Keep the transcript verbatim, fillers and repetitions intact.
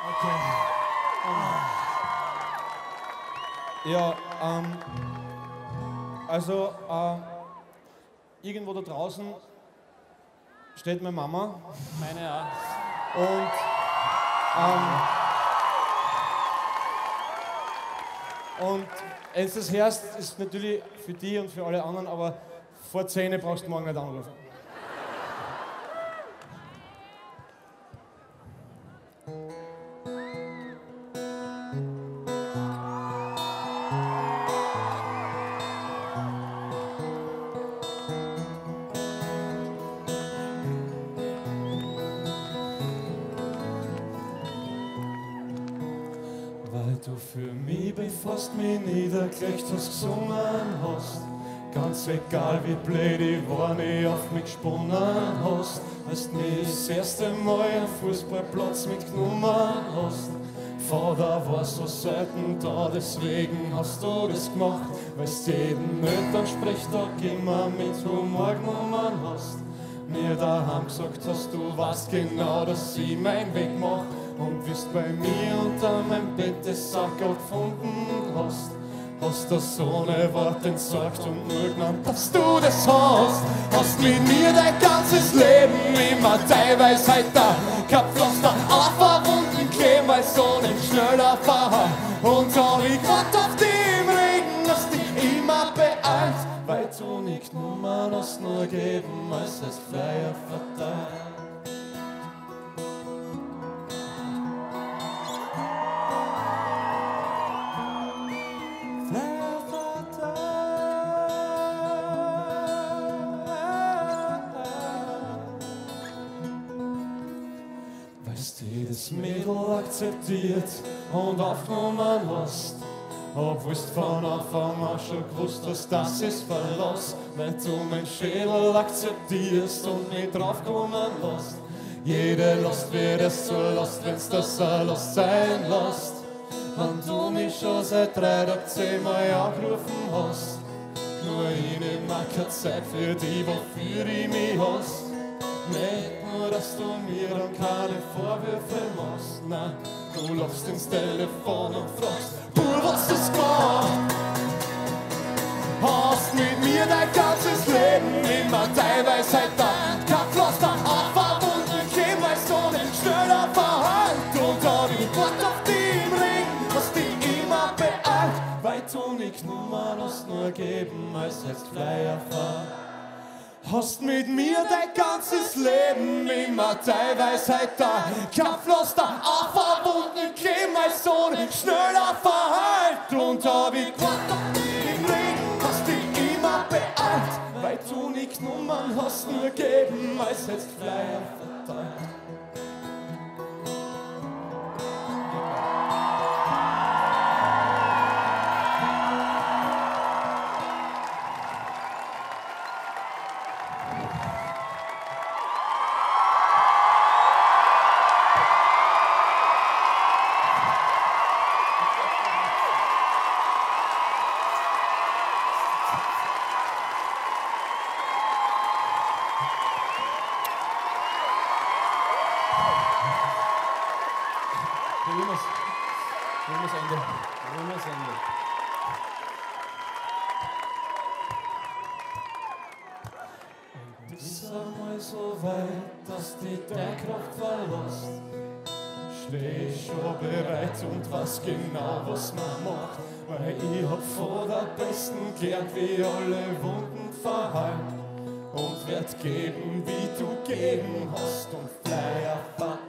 Okay. Um. Ja, ähm, also äh, irgendwo da draußen steht meine Mama. Meine, ja. Und ähm, und jetzt das Herz ist natürlich für die und für alle anderen, aber vor zehn brauchst du morgen nicht anrufen. Du für mich, befasst mich niedergelegt hast, gesungen hast. Ganz egal wie blöd ich war, nie auf mich gesponnen hast. Als du mich das erste Mal am Fußballplatz mitgenommen hast. Vater war so selten da, deswegen hast du das gemacht. Weil's jeden Elternsprechtag immer mit Humor genommen hast. Mir daheim gesagt hast, du weißt genau, dass ich meinen Weg mach. Und wie's bei mir unter meinem Bett das Sackerl gefunden hast, hast das ohne Wort entsorgt und nur geglaubt, dass du das hast. Hast mit mir dein ganzes Leben immer deine Weisheit da gehabt, lass dann einfach und den Klemm, weil so nicht schneller fahr. Und hab ich Gott auf dich im Regen, dass dich immer beeilt, weil du nicht Nummern hast, nur geben, als es Flyer verteilt. Jedes Mädel akzeptiert und aufgenommen hast, obwohlst von Anfang an schon gewusst hast, das ist Verlass, weil du mein Schädel akzeptierst und nicht draufgekommen hast. Jede Last wird es zur Last, wenn's das eine Last sein lässt. Wenn du mich schon seit drei Tagen zehnmal angerufen hast, nur ich nehm mir keine Zeit für die, wofür ich mich hasse. Nicht nur, dass du mir dann keine Vorwürfe machst, nein, du läufst ins Telefon und fragst, Bur, was ist gemacht? Hast mit mir dein ganzes Leben immer deine Weisheit da, kein Floss dann aufwand und ich geh, weil so nicht schneller verhallt. Und hab ich Gott auf dich im Regen, was dich immer beeilt, weil du nicht Nummern hast, nur geben, als jetzt Flyer fahr. Hast mit mir dein ganzes Leben immer deine Weisheit da. Kampflos da, aufverbunden, geh mein Sohn, schneller verheilt. Und hab ich Gott auf dich im Regen, hast dich immer beeilt, weil du nicht Nummern hast, nur geben, als jetzt Flyer verteilt. Römers Ende. Römers Ende. Und bis einmal so weit, dass die Kraft verlässt, steh ich schon bereit und weiß genau, was man macht. Weil ich hab vor der Besten gelernt, wie alle Wunden verheilen. Und werd geben, wie du geben hast und Flyer verteilen.